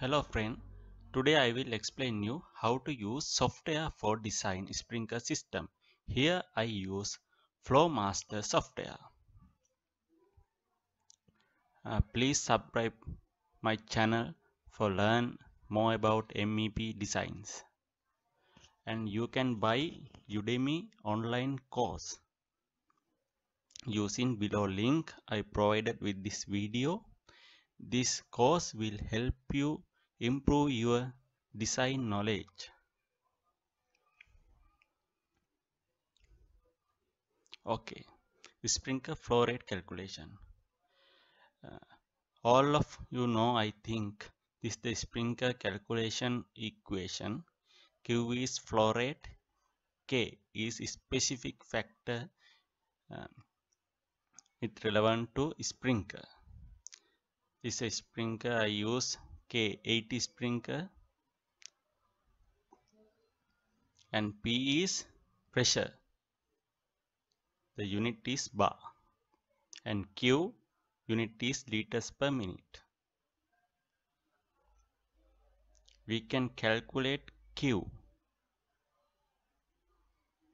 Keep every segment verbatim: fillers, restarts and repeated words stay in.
Hello friend, today I will explain you how to use software for design sprinkler system. Here I use Flowmaster software. Uh, please subscribe my channel for learn more about M E P designs. And you can buy Udemy online course using below link I provided with this video. This course will help you improve your design knowledge. Okay, sprinkler flow rate calculation. Uh, all of you know, I think, this is the sprinkler calculation equation. Q is flow rate, K is specific factor um, with relevant to sprinkler. This is a sprinkler I use K eighty sprinkler, and P is pressure, the unit is bar, and Q unit is liters per minute. We can calculate Q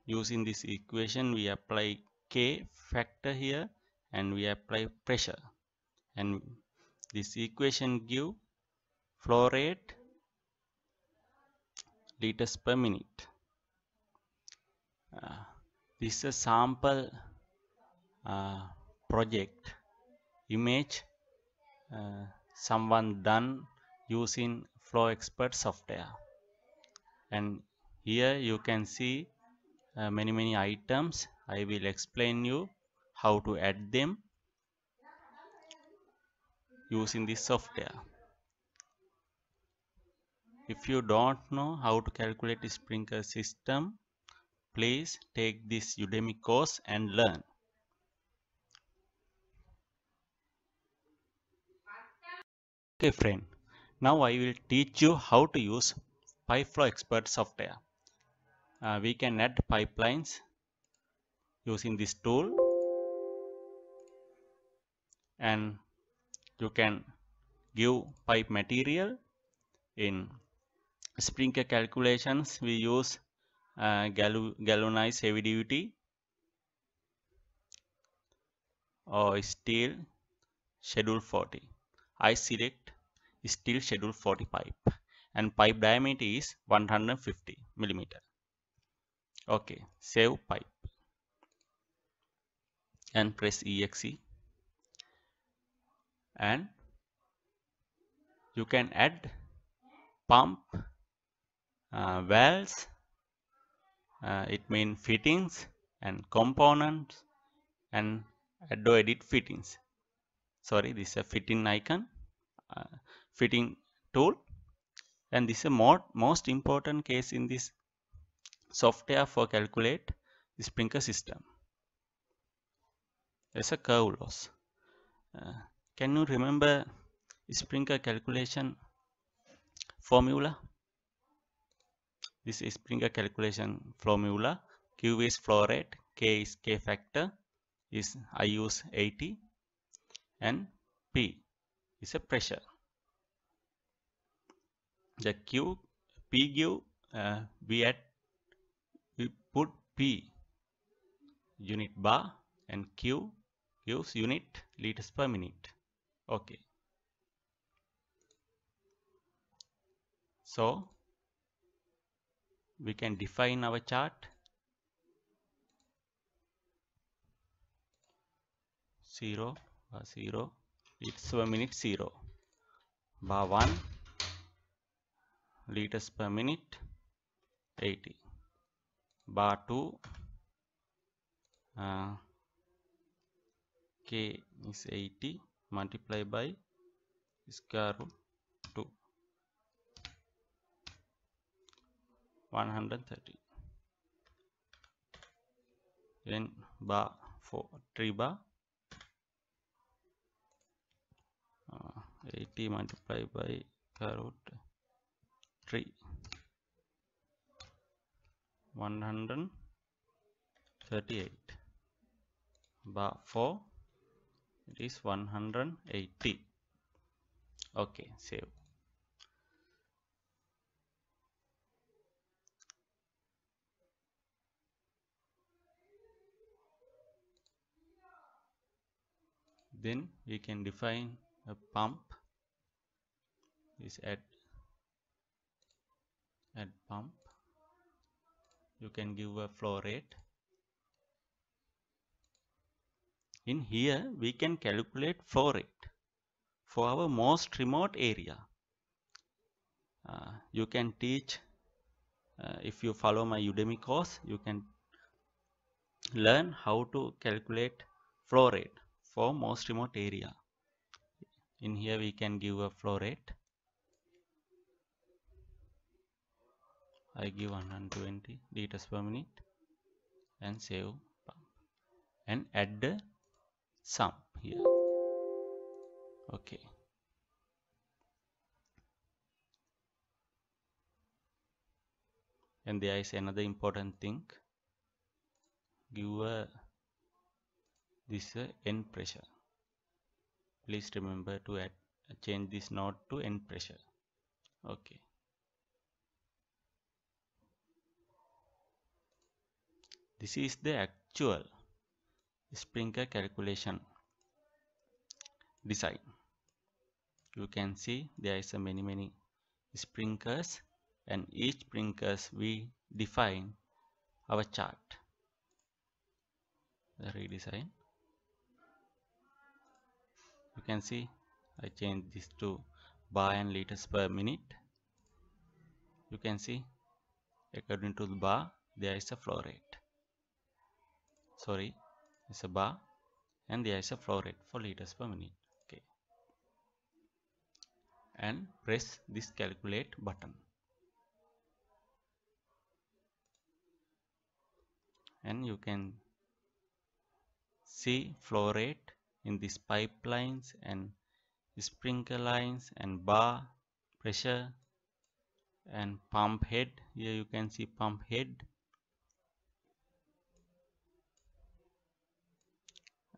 using this equation. We apply K factor here and we apply pressure, and this equation gives flow rate liters per minute. Uh, this is a sample uh, project image uh, someone done using Flow Expert software, and here you can see uh, many many items. I will explain you how to add them using this software. If you don't know how to calculate a sprinkler system, please take this Udemy course and learn. Okay friend, now I will teach you how to use PipeFlow Expert software. Uh, we can add pipelines using this tool, and you can give pipe material. In sprinkler calculations, we use uh, galvanized heavy duty or steel schedule forty. I select steel schedule forty pipe, and pipe diameter is one hundred fifty millimeter. Okay, save pipe and press E X E, and you can add pump, uh, valves, uh, it means fittings and components, and add to edit fittings. Sorry, this is a fitting icon, uh, fitting tool, and this is a more, most important case in this software for calculate the sprinkler system. It's a curve loss. Uh, can you remember sprinkler calculation formula? This is sprinkler calculation formula. Q is flow rate, K is K factor, is I use eighty, and P is a pressure. The Q, P give, uh, we add, we put P unit bar, and Q gives unit liters per minute. Okay. So we can define our chart. Zero bar zero, liters per minute zero, bar one, liters per minute eighty, bar two, uh, K is eighty multiplied by square root two. one hundred thirty, then bar four, three bar uh, eighty multiplied by root three, one hundred thirty-eight, bar four, it is one hundred eighty. Okay, save. Then we can define a pump is at at pump. You can give a flow rate. In here we can calculate flow rate for our most remote area. Uh, you can teach, uh, if you follow my Udemy course, you can learn how to calculate flow rate for most remote area. In here we can give a flow rate. I give one hundred twenty liters per minute and save pump and add the sum here. Okay. And there is another important thing. Give a, this a end pressure. Please remember to add, change this node to end pressure. Okay. This is the actual sprinkler calculation design. You can see there is a many many sprinklers, and each sprinklers we define our chart. The redesign. You can see I change this to bar and liters per minute. You can see according to the bar there is a flow rate. Sorry, it's a bar, and there is a flow rate for liters per minute. Okay, and press this calculate button, and you can see flow rate in these pipelines and sprinkler lines and bar pressure and pump head. Here you can see pump head.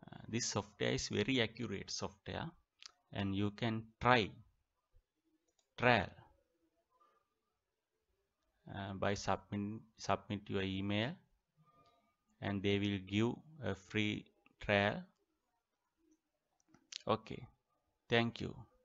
Uh, this software is very accurate software, and you can try trial uh, by submit submit your email, and they will give a free trial. Okay, thank you.